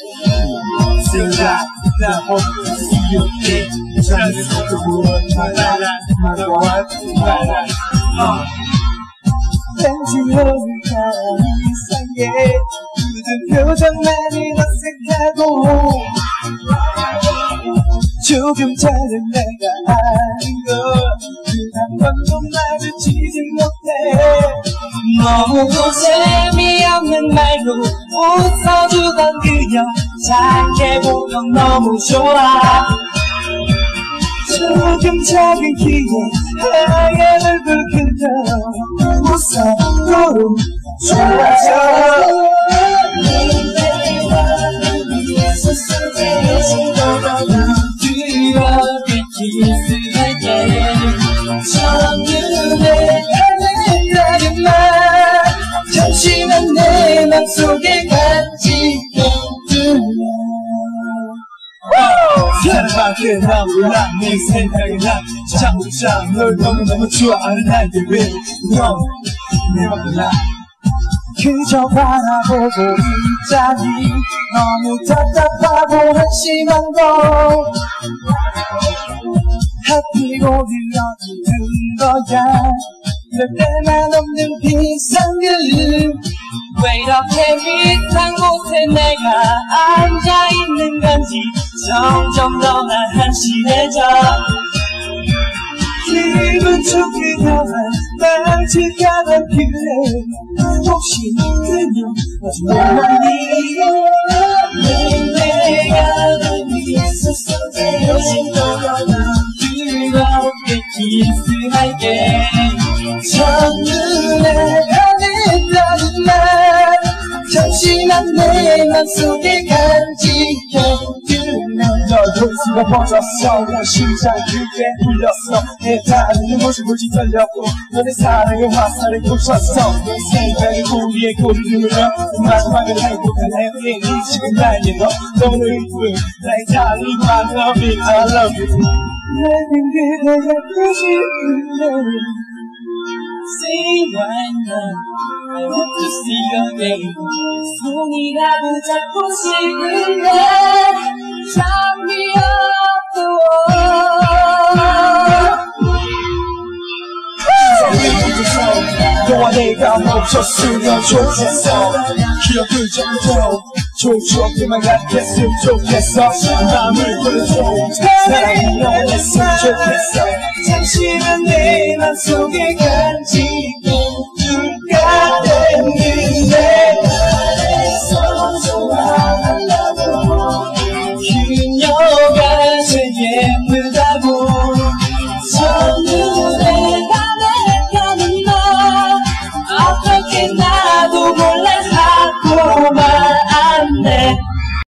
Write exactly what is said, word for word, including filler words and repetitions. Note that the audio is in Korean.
Still got that hope to see you again. Trying to make the world my life, my life, my life. Uh. 당신은 이상해. 요즘 표정 많이 어색하고 조금 다른 내가 아닌 걸 그 한 번도 마주치지 못해. 너무도 재미없는 말로 웃어주던 그녀 작게 보면 너무 좋아. 조금 작은 키에 하얀 얼굴 그녀 웃어도 좋아져. 드럽게 키스할 때 첫눈에 반했다는 말 잠시만 내 맘속에 같이 떠들어. 사랑밖에 난 몰라. 내 생각에 난 장구장 널 너무너무 좋아하는 날들 왜 넌 내 맘을 나 그저 바라보고 있자니 너무 답답하고 한심한 걸 하필 오히려 든 거야. 그럴 때만 없는 비싼 길 왜 이렇게 비싼 곳에 내가 앉아있는 건지 점점 너나 한심해져. 기분 좋게 변한 깜찍하던 그래 혹시 그녀 마주보니 내가 널 위해서 쏟아진 떠나 즐겁게 키스할게. 첫눈에 반했다는 말 잠시만 내 맘속에 간직해두면 너의 수가 퍼졌어. 난 심장 깊게 울렸어. 내 다리는 무지무지 떨렸고 너의 사랑의 화살에 꽂혔어. 내 생각에 우리의 고리를 눌러 마지막은 행복한 해외인 지금 나에게 너 너무 이쁜 나의 달리 만나 I love you. 내겐 그대가 그지 그대를 Say right now, I want to see your name. 손이라도 잡고 싶은데 Drop me off the wall. 너와 내가 멈췄으면 좋겠어. 기억을 좀더 좋게만 같았으면 좋겠어. 마음을 돌려줘 사랑이 영원했으면 좋겠어. 잠시만 내 맘속에 간직해 둘까 땡기네.